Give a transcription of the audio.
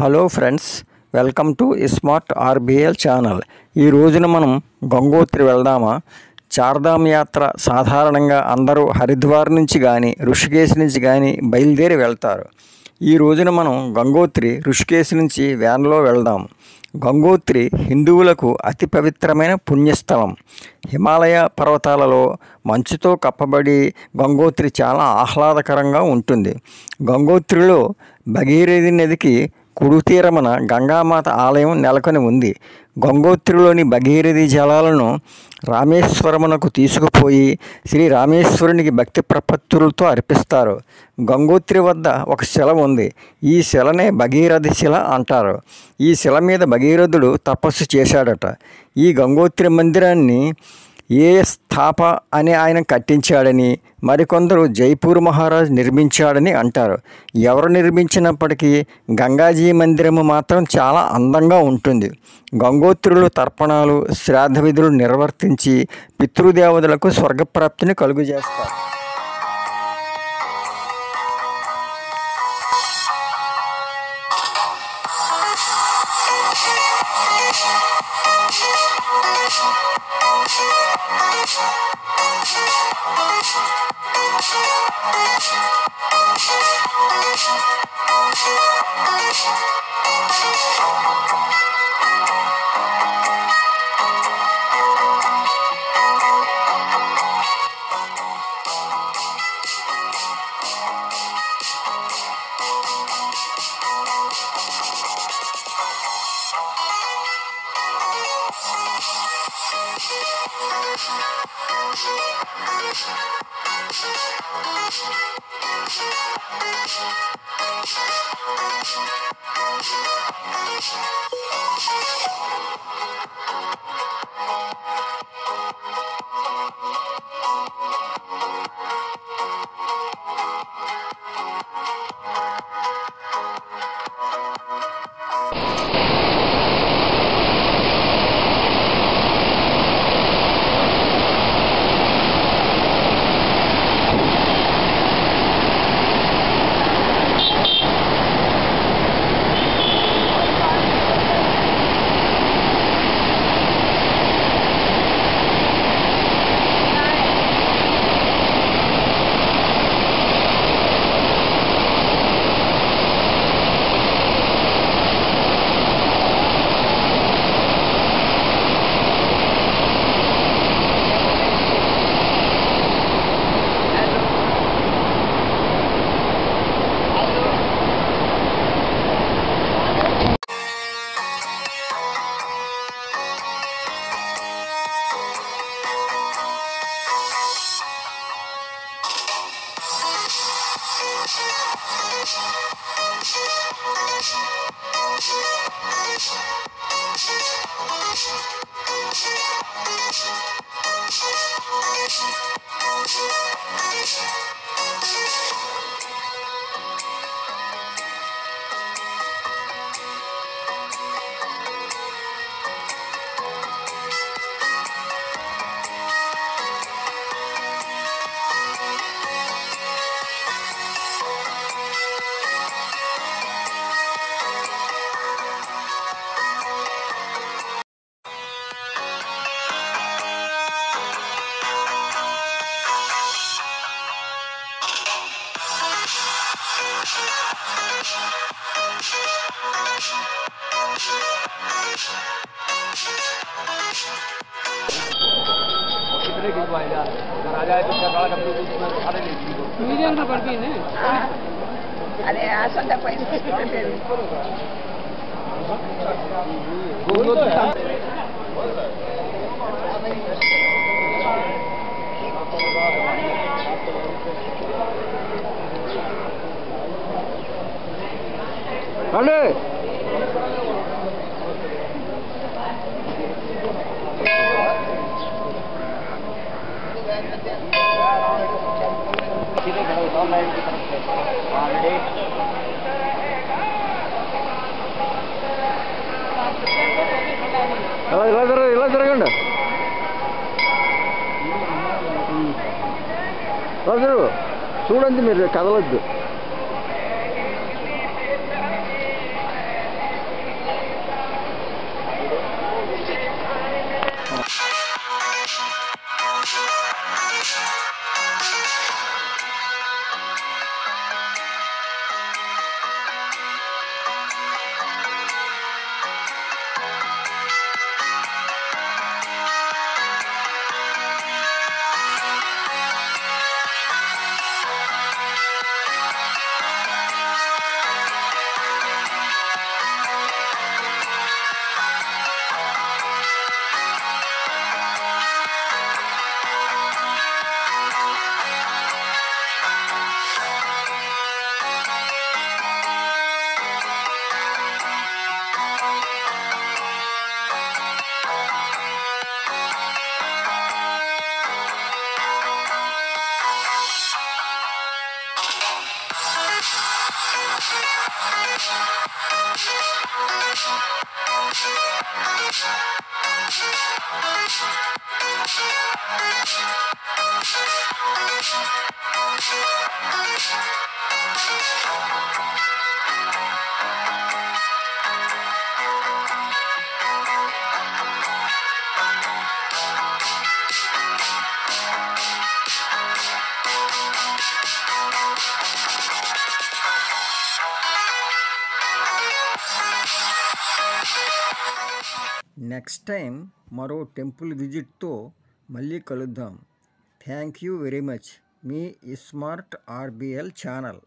Hello friends, welcome to iSmart RBL channel. ఈ రోజున మనం గంగోత్రి వెళ్దామా? చార్ ధామ్ యాత్ర సాధారణంగా అందరూ హరిద్వార్ నుంచి కానీ ఋషికేశ్ నుంచి కానీ బయలుదేరి వెళ్తారు. ఈ రోజున మనం గంగోత్రి ఋషికేశ్ నుంచి వ్యాన్లో వెళ్దాం. గంగోత్రి హిందువులకు అతి పవిత్రమైన పుణ్యస్థలం. హిమాలయ పర్వతాలలో మంచుతో కప్పబడి గంగోత్రి చాలా ఆహ్లాదకరంగా ఉంటుంది. గంగోత్రిలో భగీరథి నదికి కుడి తీరమన గంగామాత ఆలయం నెలకొని ఉంది. గంగోత్రిలోని భగీరథి జలాలను రామేశ్వరమునకు తీసుకుపోయి శ్రీ రామేశ్వరునికి భక్తి ప్రపత్తులతో అర్పిస్తారు. గంగోత్రి వద్ద ఒక శిల ఉంది. ఈ శిలనే భగీరథి శిల అంటారు. ఈ శిల మీద భగీరథుడు తపస్సు చేశాడట. ఈ గంగోత్రి మందిరాన్ని ఏ స్థాప అని ఆయన కట్టించాడని, మరికొందరు జైపూర్ మహారాజ్ నిర్మించాడని అంటారు. ఎవరు నిర్మించినప్పటికీ గంగాజీ మందిరము మాత్రం చాలా అందంగా ఉంటుంది. గంగోత్రులు తర్పణాలు, శ్రాద్ధ విధులు నిర్వర్తించి పితృదేవతలకు స్వర్గప్రాప్తిని కలుగుజేస్తారు. अरे आशा तक अरे चूँ कदल నెక్స్ట్ టైం మరో టెంపుల్ విజిట్తో మళ్ళీ కలుద్దాం. Thank you very much. మీ iSmart RBL ఛానల్.